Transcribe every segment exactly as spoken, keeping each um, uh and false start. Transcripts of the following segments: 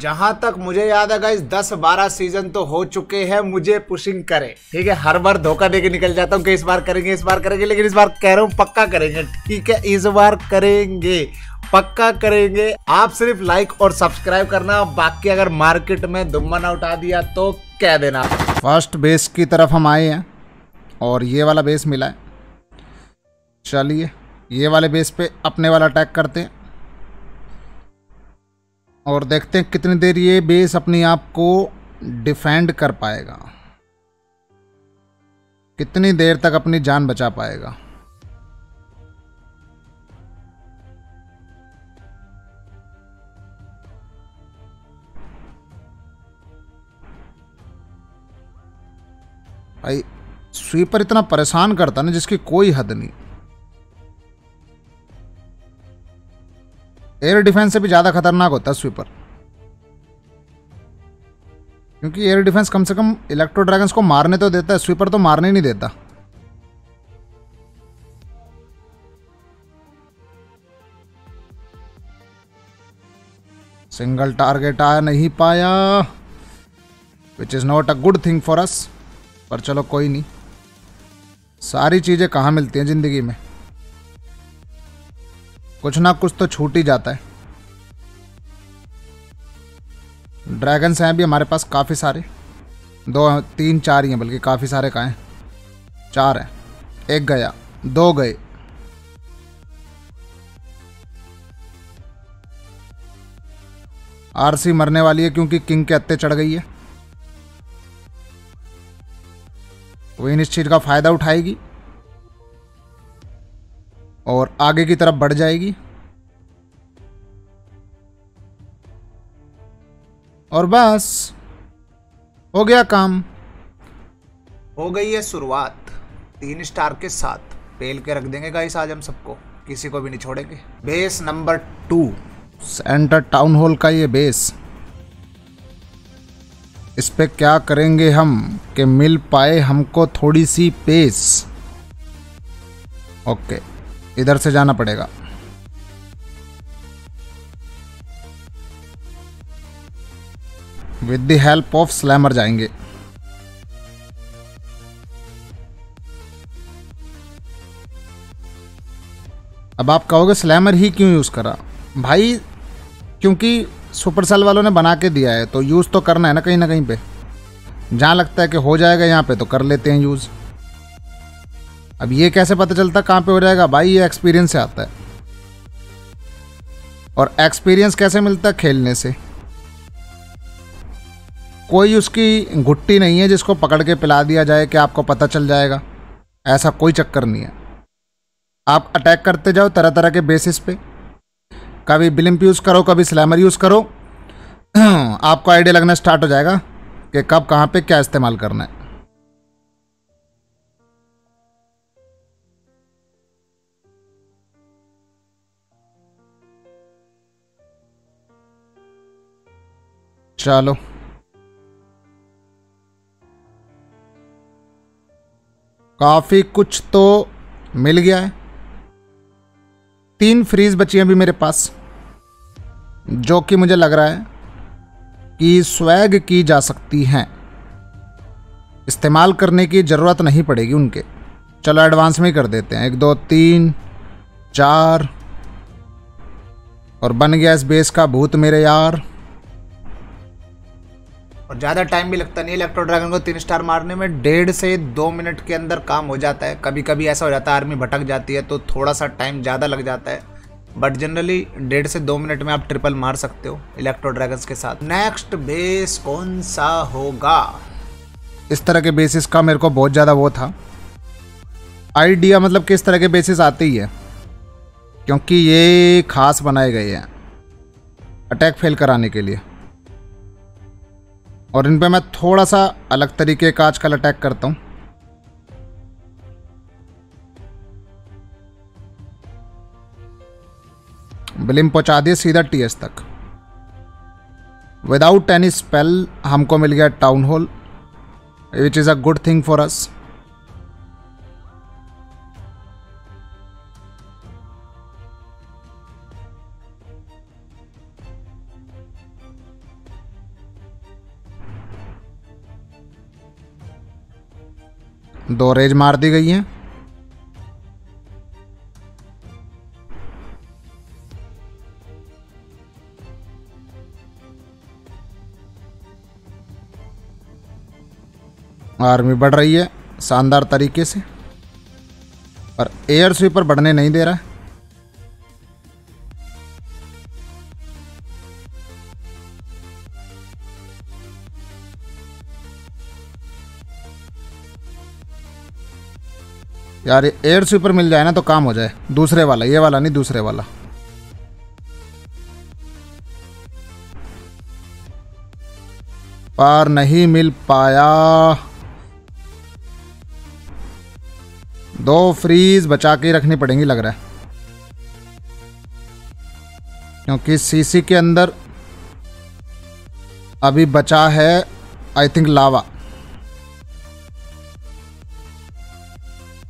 जहां तक मुझे याद है गाइस दस बारह सीजन तो हो चुके हैं। मुझे पुशिंग करे, ठीक है, हर बार धोखा देके निकल जाता हूं कि इस बार करेंगे इस बार करेंगे लेकिन इस बार कह रहा हूं पक्का करेंगे, ठीक है, इस बार करेंगे पक्का करेंगे। आप सिर्फ लाइक और सब्सक्राइब करना, बाकी अगर मार्केट में दुम्मा ना उठा दिया तो कह देना। फर्स्ट बेस की तरफ हम आए हैं और ये वाला बेस मिला है। चलिए ये वाले बेस पे अपने वाला अटैक करते हैं और देखते हैं कितनी देर ये बेस अपने आप को डिफेंड कर पाएगा, कितनी देर तक अपनी जान बचा पाएगा। भाई स्वीपर इतना परेशान करता ना जिसकी कोई हद नहीं। एयर डिफेंस से भी ज़्यादा खतरनाक होता है स्वीपर, क्योंकि एयर डिफेंस कम से कम इलेक्ट्रो ड्रैगन्स को मारने तो देता है, स्वीपर तो मारने ही नहीं देता। सिंगल टारगेट आ नहीं पाया, which is not a good thing for us, पर चलो कोई नहीं। सारी चीज़ें कहाँ मिलती हैं ज़िंदगी में, कुछ ना कुछ तो छूट ही जाता है। ड्रैगन्स हैं भी हमारे पास काफ़ी सारे, दो तीन चार ही हैं, बल्कि काफ़ी सारे का हैं, चार हैं, एक गया, दो गए। आरसी मरने वाली है क्योंकि किंग के हत्ते चढ़ गई है। क्वीन इस चीज़ का फ़ायदा उठाएगी और आगे की तरफ बढ़ जाएगी। और बस हो गया काम, हो गई है शुरुआत। तीन स्टार के साथ पेल के रख देंगे गाइस आज हम सबको, किसी को भी नहीं छोड़ेंगे। Base number two centre town hall का ये बेस, इस पे क्या करेंगे हम कि मिल पाए हमको थोड़ी सी पेस। ओके इधर से जाना पड़ेगा। With the help of slammer जाएंगे। अब आप कहोगे स्लैमर ही क्यों यूज करा भाई, क्योंकि सुपरसेल वालों ने बना के दिया है तो यूज तो करना है ना कहीं ना कहीं पे। जहां लगता है कि हो जाएगा यहां पे तो कर लेते हैं यूज। अब ये कैसे पता चलता कहाँ पे हो जाएगा भाई, ये एक्सपीरियंस से आता है। और एक्सपीरियंस कैसे मिलता है, खेलने से। कोई उसकी गुट्टी नहीं है जिसको पकड़ के पिला दिया जाए कि आपको पता चल जाएगा, ऐसा कोई चक्कर नहीं है। आप अटैक करते जाओ तरह तरह के बेसिस पे, कभी ब्लिम्प यूज़ करो कभी स्लैमर यूज़ करो, आपको आइडिया लगना स्टार्ट हो जाएगा कि कब कहाँ पर क्या इस्तेमाल करना है। चलो काफी कुछ तो मिल गया है। तीन फ्रीज बची हैं अभी मेरे पास, जो कि मुझे लग रहा है कि स्वैग की जा सकती हैं, इस्तेमाल करने की ज़रूरत नहीं पड़ेगी उनके। चलो एडवांस में ही कर देते हैं, एक दो तीन चार, और बन गया इस बेस का भूत मेरे यार। और ज़्यादा टाइम भी लगता नहीं है इलेक्ट्रो ड्रैगन को तीन स्टार मारने में, डेढ़ से दो मिनट के अंदर काम हो जाता है। कभी कभी ऐसा हो जाता है आर्मी भटक जाती है तो थोड़ा सा टाइम ज़्यादा लग जाता है, बट जनरली डेढ़ से दो मिनट में आप ट्रिपल मार सकते हो इलेक्ट्रो ड्रैगन्स के साथ। नेक्स्ट बेस कौन सा होगा, इस तरह के बेसिस का मेरे को बहुत ज़्यादा वो था आइडिया, मतलब कि इस तरह के बेसिस आते ही है क्योंकि ये खास बनाए गए हैं अटैक फेल कराने के लिए। और इन पे मैं थोड़ा सा अलग तरीके का आजकल अटैक करता हूँ। ब्लिम पहुँचा दिए सीधा टीएस तक विदाउट एनी स्पेल। हमको मिल गया town hall, which is a good thing for us. दो रेज मार दी गई हैं। आर्मी बढ़ रही है शानदार तरीके से, पर एयर स्वीपर बढ़ने नहीं दे रहा है। यार एयर स्वीपर मिल जाए ना तो काम हो जाए। दूसरे वाला, ये वाला नहीं, दूसरे वाला। पर नहीं मिल पाया। दो फ्रीज बचा के रखनी पड़ेंगी लग रहा है, क्योंकि सीसी के अंदर अभी बचा है आई थिंक लावा,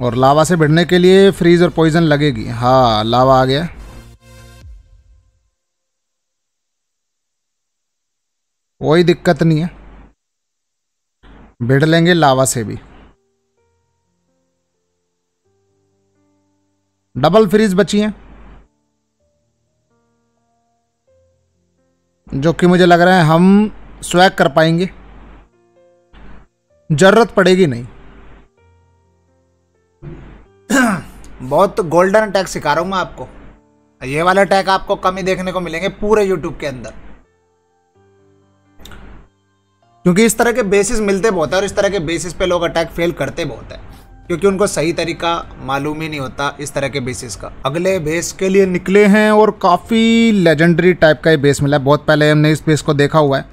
और लावा से भिड़ने के लिए फ्रीज और पॉइजन लगेगी। हाँ लावा आ गया, कोई दिक्कत नहीं है, भिड़ लेंगे लावा से भी। डबल फ्रीज बची हैं, जो कि मुझे लग रहा है हम स्वैग कर पाएंगे, जरूरत पड़ेगी नहीं। बहुत गोल्डन अटैक सिखा रहा हूँ मैं आपको, ये वाले अटैक आपको कम ही देखने को मिलेंगे पूरे यूट्यूब के अंदर, क्योंकि इस तरह के बेसिस मिलते बहुत है और इस तरह के बेसिस पे लोग अटैक फेल करते बहुत है, क्योंकि उनको सही तरीका मालूम ही नहीं होता इस तरह के बेसिस का। अगले बेस के लिए निकले हैं और काफ़ी लेजेंडरी टाइप का ये बेस मिला है। बहुत पहले हमने इस बेस को देखा हुआ है,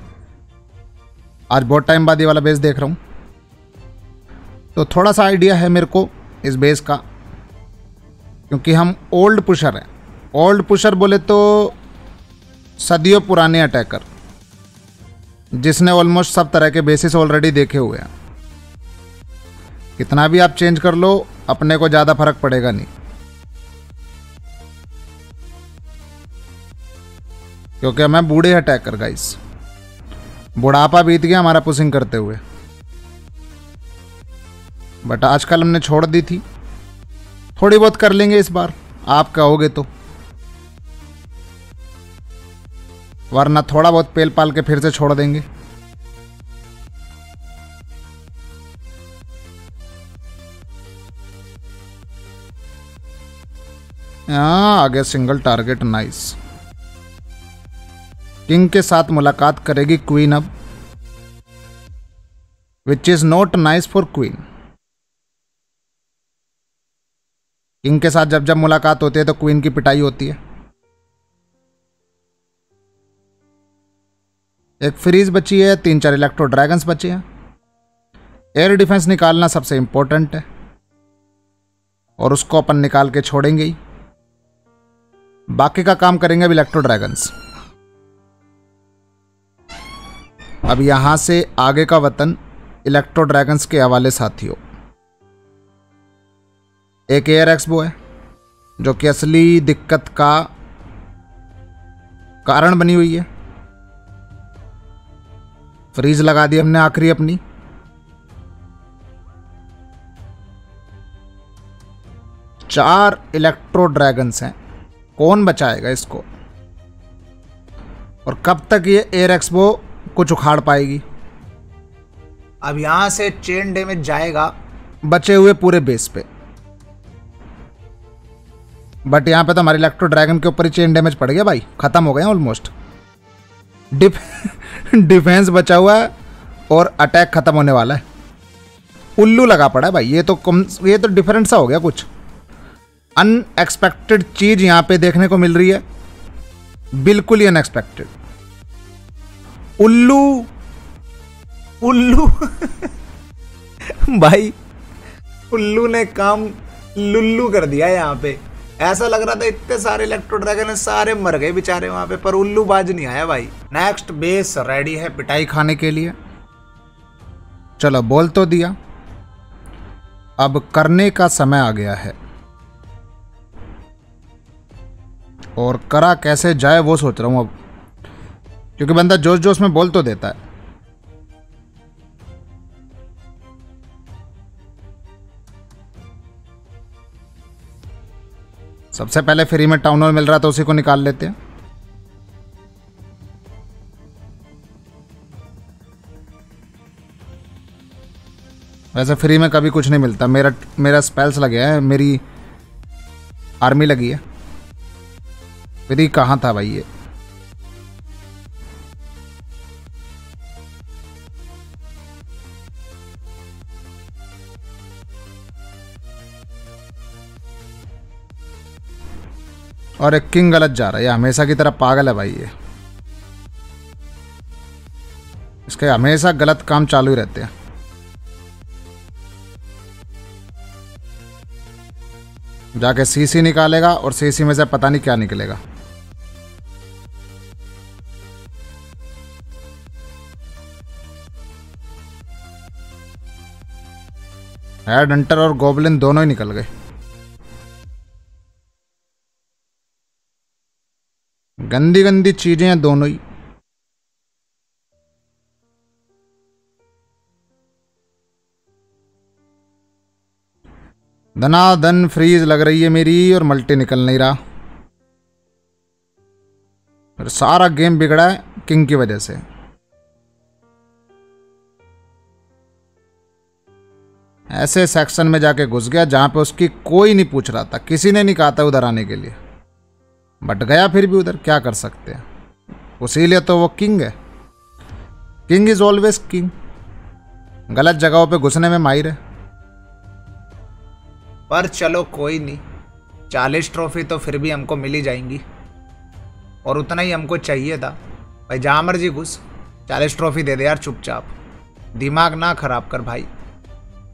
आज बहुत टाइम बाद ये वाला बेस देख रहा हूँ, तो थोड़ा सा आइडिया है मेरे को इस बेस का, क्योंकि हम ओल्ड पुशर हैं। ओल्ड पुशर बोले तो सदियों पुराने अटैकर, जिसने ऑलमोस्ट सब तरह के बेसिस ऑलरेडी देखे हुए हैं। कितना भी आप चेंज कर लो अपने को ज़्यादा फर्क पड़ेगा नहीं, क्योंकि हमें बूढ़े अटैकर गाइस, बुढ़ापा बीत गया हमारा पुशिंग करते हुए। बट आजकल हमने छोड़ दी थी, थोड़ी बहुत कर लेंगे इस बार आप कहोगे तो, वरना थोड़ा बहुत पेल पाल के फिर से छोड़ देंगे। हाँ आगे सिंगल टारगेट, नाइस। किंग के साथ मुलाकात करेगी क्वीन अब, which is not nice for queen. King के साथ जब जब मुलाकात होती है तो क्वीन की पिटाई होती है। एक फ्रीज बची है, तीन चार इलेक्ट्रो ड्रैगन्स बचे हैं। एयर डिफेंस निकालना सबसे इम्पोर्टेंट है और उसको अपन निकाल के छोड़ेंगे ही, बाकी का काम करेंगे अब इलेक्ट्रो ड्रैगन्स। अब यहाँ से आगे का वतन इलेक्ट्रो ड्रैगन्स के हवाले साथियों। एक एयर एक्सबो है जो कि असली दिक्कत का कारण बनी हुई है। फ्रीज लगा दी हमने आखिरी अपनी, चार इलेक्ट्रो ड्रैगन्स हैं, कौन बचाएगा इसको और कब तक ये एयर एक्सबो कुछ उखाड़ पाएगी। अब यहां से चेन डैमेज जाएगा बचे हुए पूरे बेस पे, बट यहाँ पे तो हमारे इलेक्ट्रो ड्रैगन के ऊपर ही चेन डैमेज पड़ गया भाई, खत्म हो गए ऑलमोस्ट। डिफ डिफेंस बचा हुआ है और अटैक खत्म होने वाला है। उल्लू लगा पड़ा है भाई, ये तो कम, ये तो डिफरेंट सा हो गया, कुछ अनएक्सपेक्टेड चीज़ यहाँ पे देखने को मिल रही है, बिल्कुल ही अनएक्सपेक्टेड। उल्लू उल्लू भाई उल्लू ने काम लुल्लू कर दिया यहाँ पे। ऐसा लग रहा था इतने सारे इलेक्ट्रो ड्रैगन सारे मर गए बेचारे वहां पे, पर उल्लू बाज नहीं आया भाई। नेक्स्ट बेस रेडी है पिटाई खाने के लिए। चलो बोल तो दिया, अब करने का समय आ गया है, और करा कैसे जाए वो सोच रहा हूं अब, क्योंकि बंदा जोश जोश में बोल तो देता है। सबसे पहले फ्री में टाउन हॉल मिल रहा था, उसी को निकाल लेते हैं। वैसे फ्री में कभी कुछ नहीं मिलता। मेरा मेरा स्पेल्स लगे हैं, मेरी आर्मी लगी है। फ्री कहाँ था भाई ये? और एक किंग गलत जा रहा है, हमेशा की तरह पागल है भाई ये। इसके हमेशा गलत काम चालू ही रहते हैं। जाके सीसी निकालेगा और सीसी में से पता नहीं क्या निकलेगा। हेड हंटर और गोब्लिन दोनों ही निकल गए। गंदी गंदी चीजें हैं दोनों ही। धना धन फ्रीज लग रही है मेरी और मल्टी निकल नहीं रहा। और सारा गेम बिगड़ा है किंग की वजह से। ऐसे सेक्शन में जाके घुस गया जहां पे उसकी कोई नहीं पूछ रहा था, किसी ने नहीं कहा था उधर आने के लिए, बट गया फिर भी उधर। क्या कर सकते हैं, उसी लिए तो वो किंग है। King is always king. गलत जगहों पे घुसने में माहिर है। पर चलो कोई नहीं, चालीस ट्रॉफी तो फिर भी हमको मिली जाएंगी और उतना ही हमको चाहिए था भाई। जहाँ मर्जी घुस, चालीस ट्रॉफी दे दे यार चुपचाप, दिमाग ना खराब कर भाई।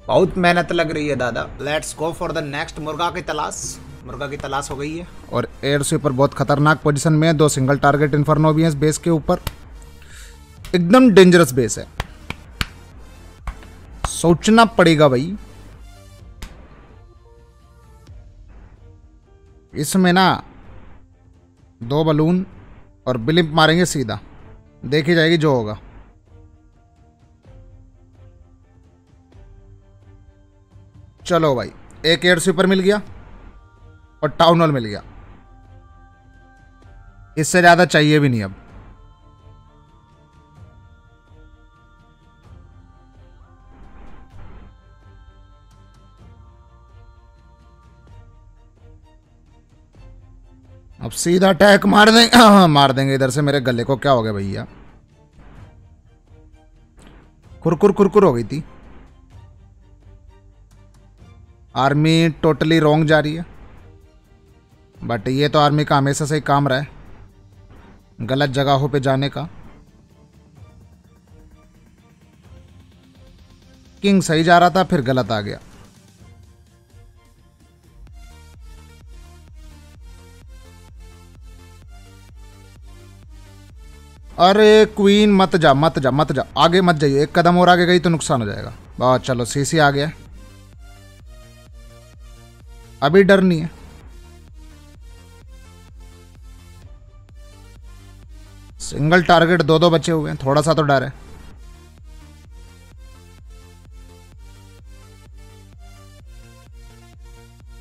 बहुत मेहनत लग रही है दादा। Let's go for the next. मुर्गा की तलाश मुर्गा की तलाश हो गई है और एयर स्वीपर बहुत खतरनाक पोजीशन में है। दो सिंगल टारगेट इन्फर्नो भी है इस बेस के ऊपर। एकदम डेंजरस बेस है, सोचना पड़ेगा भाई इसमें ना। दो बलून और ब्लिप मारेंगे सीधा, देखी जाएगी जो होगा। चलो भाई, एक एयर स्वीपर मिल गया और टाउन हॉल मिल गया। इससे ज्यादा चाहिए भी नहीं अब। अब सीधा अटैक मार दें मार देंगे इधर से। मेरे गले को क्या हो गया भैया? कुरकुर कुरकुर हो गई थी। आर्मी टोटली रॉन्ग जा रही है, बट ये तो आर्मी का हमेशा से ही काम रहा है, गलत जगहों पे जाने का। किंग सही जा रहा था, फिर गलत आ गया। अरे क्वीन मत जा मत जा मत जा, आगे मत जाइए। एक कदम और आगे गई तो नुकसान हो जाएगा। बहुत, चलो सीसी आ गया, अभी डर नहीं है। सिंगल टारगेट दो दो बचे हुए हैं, थोड़ा सा तो डर है।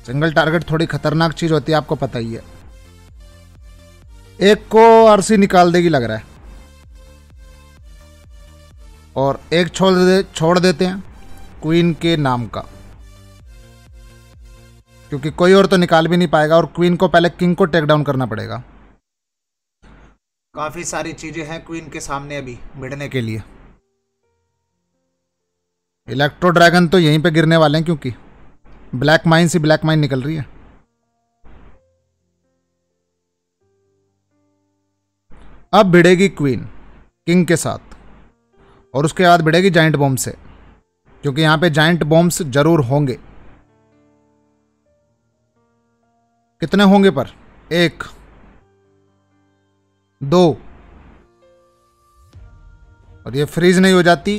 सिंगल टारगेट थोड़ी खतरनाक चीज होती है, आपको पता ही है। एक को आरसी निकाल देगी लग रहा है और एक छोड़ दे छोड़ देते हैं क्वीन के नाम का, क्योंकि कोई और तो निकाल भी नहीं पाएगा। और क्वीन को पहले किंग को टेक डाउन करना पड़ेगा। काफी सारी चीजें हैं क्वीन के सामने अभी भिड़ने के लिए। इलेक्ट्रो ड्रैगन तो यहीं पे गिरने वाले हैं, क्योंकि ब्लैक माइन से ब्लैक माइन निकल रही है। अब भिड़ेगी क्वीन किंग के साथ और उसके बाद भिड़ेगी जाइंट बॉम्ब से, क्योंकि यहां पे जाइंट बॉम्ब्स जरूर होंगे। कितने होंगे पर? एक, दो। और ये फ्रीज नहीं हो जाती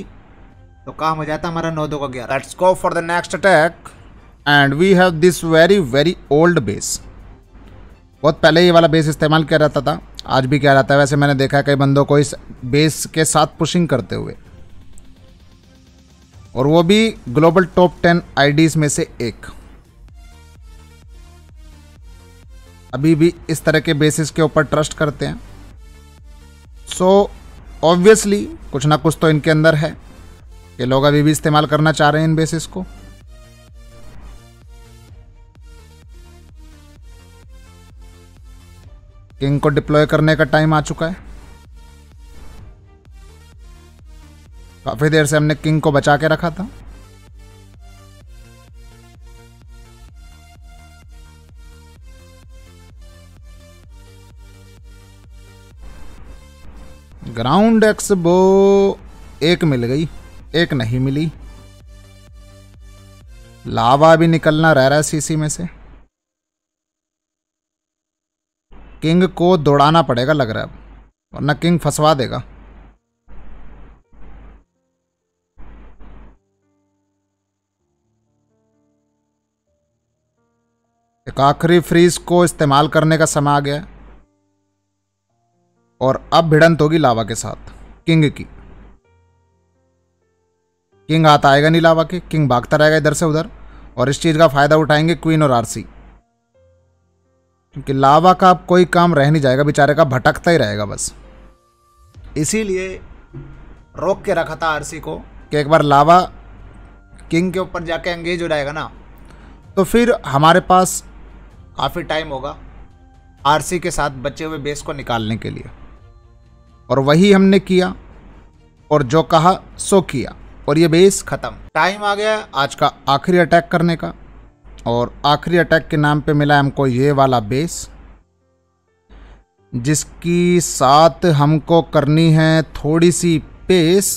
तो काम हो जाता हमारा। नौ दो का गया। Let's go for the next attack and we have this very very old base. बहुत पहले ये वाला बेस इस्तेमाल किया जाता था, आज भी किया जाता है। वैसे मैंने देखा है कई बंदों को इस बेस के साथ पुशिंग करते हुए, और वो भी ग्लोबल टॉप टेन आईडीज में से एक। अभी भी इस तरह के बेसिस के ऊपर ट्रस्ट करते हैं। सो ऑब्वियसली कुछ ना कुछ तो इनके अंदर है, ये लोग अभी भी इस्तेमाल करना चाह रहे हैं इन बेसिस को। किंग को डिप्लॉय करने का टाइम आ चुका है। काफी देर से हमने किंग को बचा के रखा था। ग्राउंड एक्स बो एक मिल गई, एक नहीं मिली। लावा भी निकलना रह रहा है सीसी में से। किंग को दौड़ाना पड़ेगा लग रहा है, वरना किंग फंसवा देगा। एक आखिरी फ्रीज को इस्तेमाल करने का समय आ गया है और अब भिड़ंत होगी लावा के साथ किंग की। किंग आता आएगा नहीं लावा के, किंग भागता रहेगा इधर से उधर और इस चीज का फायदा उठाएंगे क्वीन और आरसी, क्योंकि लावा का अब कोई काम रह नहीं जाएगा, बेचारे का भटकता ही रहेगा बस। इसीलिए रोक के रखा था आरसी को कि एक बार लावा किंग के ऊपर जाके एंगेज हो जाएगा ना, तो फिर हमारे पास काफ़ी टाइम होगा आरसी के साथ बचे हुए बेस को निकालने के लिए। और वही हमने किया और जो कहा सो किया और ये बेस ख़त्म। टाइम आ गया आज का आखिरी अटैक करने का और आखिरी अटैक के नाम पे मिला हमको ये वाला बेस, जिसकी साथ हमको करनी है थोड़ी सी पेस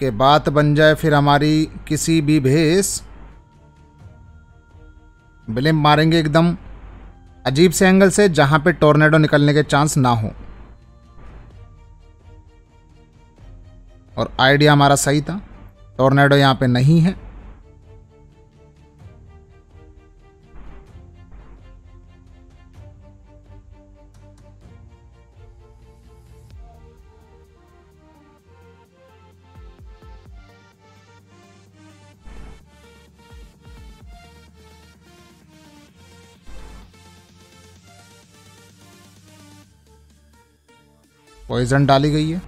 के बात बन जाए फिर हमारी किसी भी भेस। ब्लिंप मारेंगे एकदम अजीब से एंगल से जहां पे टोर्नेडो निकलने के चांस ना हो। और आइडिया हमारा सही था, टोर्नेडो यहां पे नहीं है। पॉइजन डाली गई है।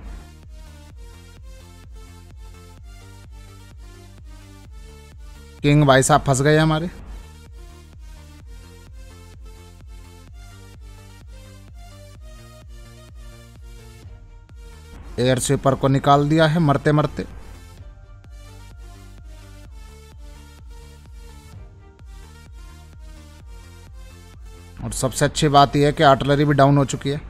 किंग भाई साहब फंस गए हमारे। एयर स्वीपर को निकाल दिया है मरते मरते। और सबसे अच्छी बात यह है कि आर्टिलरी भी डाउन हो चुकी है।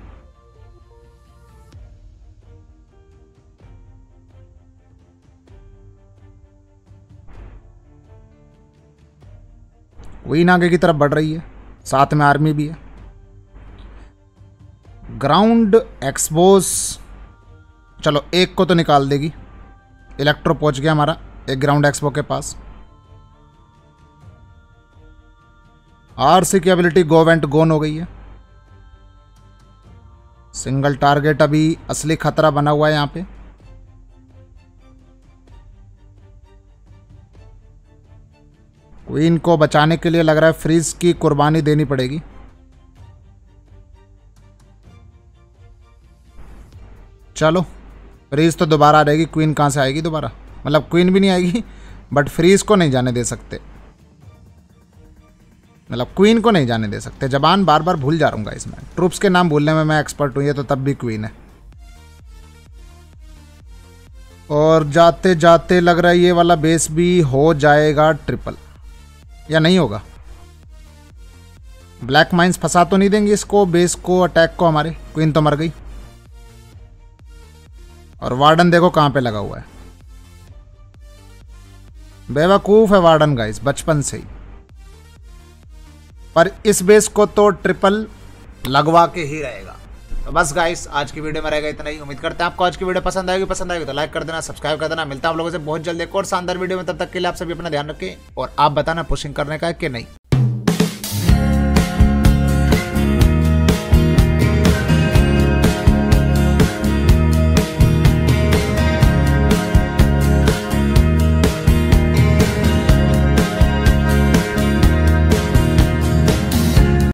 क्वीन आगे की तरफ बढ़ रही है, साथ में आर्मी भी है। ग्राउंड एक्सपोज चलो एक को तो निकाल देगी। इलेक्ट्रो पहुंच गया हमारा एक ग्राउंड एक्सपो के पास। आरसी की एबिलिटी गो वेंट गोन हो गई है। सिंगल टारगेट अभी असली खतरा बना हुआ है यहाँ पे। क्वीन को बचाने के लिए लग रहा है फ्रीज की कुर्बानी देनी पड़ेगी। चलो फ्रीज तो दोबारा आ जाएगी। क्वीन कहाँ से आएगी दोबारा, मतलब क्वीन भी नहीं आएगी, बट फ्रीज को नहीं जाने दे सकते, मतलब क्वीन को नहीं जाने दे सकते। जबान बार बार भूल जा रहूँगा इसमें, ट्रूप्स के नाम भूलने में मैं एक्सपर्ट हूँ, ये तो तब भी क्वीन है। और जाते जाते लग रहा है ये वाला बेस भी हो जाएगा ट्रिपल, या नहीं होगा। ब्लैक माइंस फंसा तो नहीं देंगे इसको, बेस को, अटैक को हमारे। क्वीन तो मर गई और वार्डन देखो कहाँ पे लगा हुआ है। बेवकूफ़ है वार्डन गाइस बचपन से ही। पर इस बेस को तो ट्रिपल लगवा के ही रहेगा। तो बस गाइस आज की वीडियो में रहेगा इतना ही। उम्मीद करते हैं आपको आज की वीडियो पसंद आएगी। पसंद आएगी तो लाइक कर देना, सब्सक्राइब कर देना। मिलता है आप लोगों से बहुत जल्द एक और शानदार वीडियो में। तब तक के लिए आप सभी अपना ध्यान रखें और आप बताना पुशिंग करने का है कि नहीं।